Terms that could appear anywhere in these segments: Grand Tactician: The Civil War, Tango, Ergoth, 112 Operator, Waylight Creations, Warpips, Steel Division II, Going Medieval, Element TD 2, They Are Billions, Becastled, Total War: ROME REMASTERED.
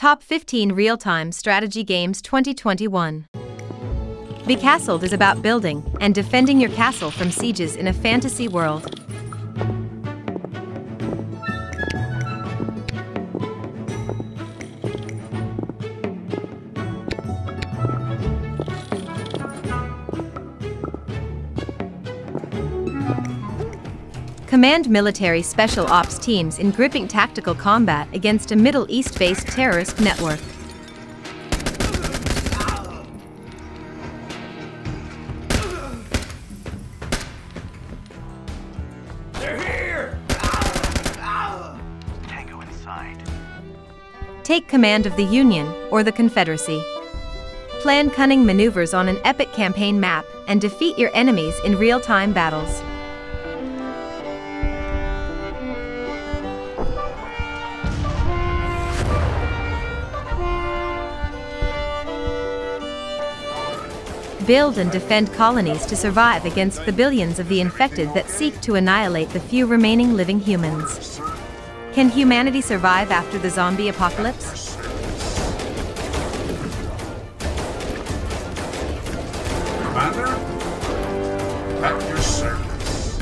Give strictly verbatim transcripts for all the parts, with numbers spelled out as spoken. Top fifteen Real-Time Strategy Games twenty twenty-one. Becastled is about building and defending your castle from sieges in a fantasy world. Command military special ops teams in gripping tactical combat against a Middle East-based terrorist network. They're here! Tango inside. Take command of the Union or the Confederacy. Plan cunning maneuvers on an epic campaign map and defeat your enemies in real-time battles. Build and defend colonies to survive against the billions of the infected that seek to annihilate the few remaining living humans. Can humanity survive after the zombie apocalypse? Commander, at your service.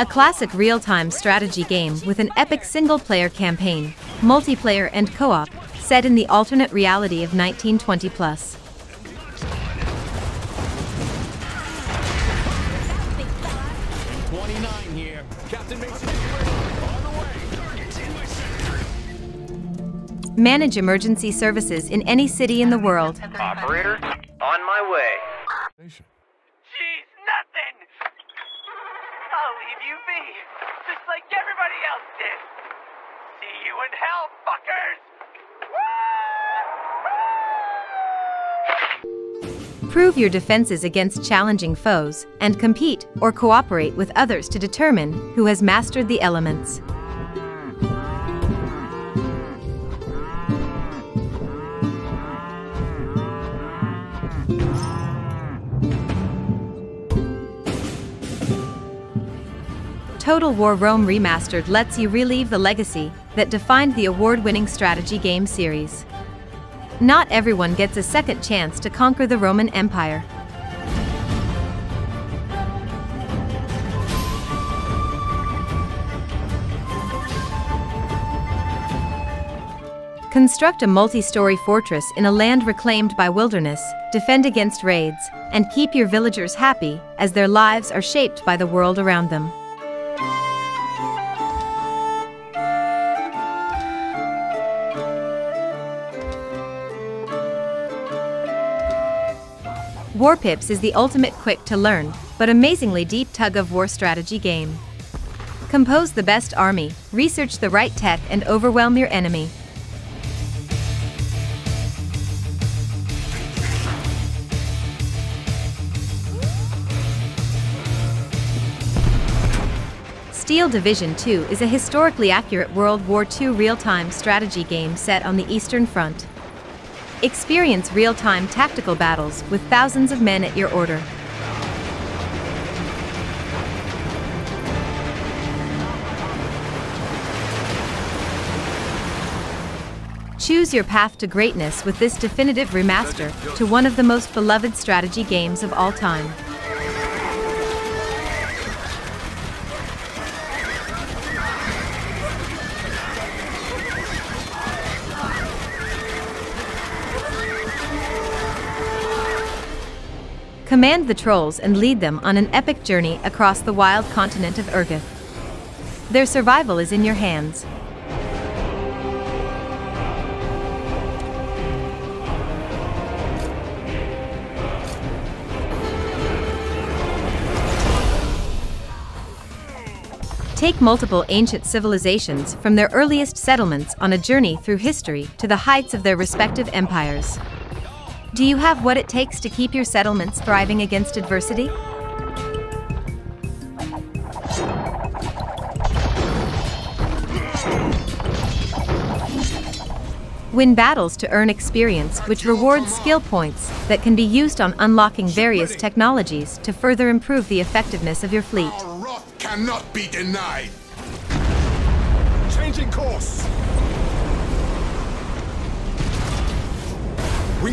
A classic real-time strategy game with an epic single-player campaign, multiplayer and co-op, set in the alternate reality of nineteen twenty plus. Manage emergency services in any city in the world. Operator, on my way. Jeez, nothing! I'll leave you be, just like everybody else did. See you in hell, fuckers! Prove your defenses against challenging foes, and compete or cooperate with others to determine who has mastered the elements. Total War Rome Remastered lets you relive the legacy that defined the award-winning strategy game series. Not everyone gets a second chance to conquer the Roman Empire. Construct a multi-story fortress in a land reclaimed by wilderness, defend against raids, and keep your villagers happy as their lives are shaped by the world around them. Warpips is the ultimate quick-to-learn, but amazingly deep tug-of-war strategy game. Compose the best army, research the right tech and overwhelm your enemy. Steel Division two is a historically accurate World War Two real-time strategy game set on the Eastern Front. Experience real-time tactical battles with thousands of men at your order. Choose your path to greatness with this definitive remaster to one of the most beloved strategy games of all time. Command the trolls and lead them on an epic journey across the wild continent of Ergoth. Their survival is in your hands. Take multiple ancient civilizations from their earliest settlements on a journey through history to the heights of their respective empires. Do you have what it takes to keep your settlements thriving against adversity? Win battles to earn experience, which rewards skill points that can be used on unlocking various technologies to further improve the effectiveness of your fleet. Our rock cannot be denied. Changing course. We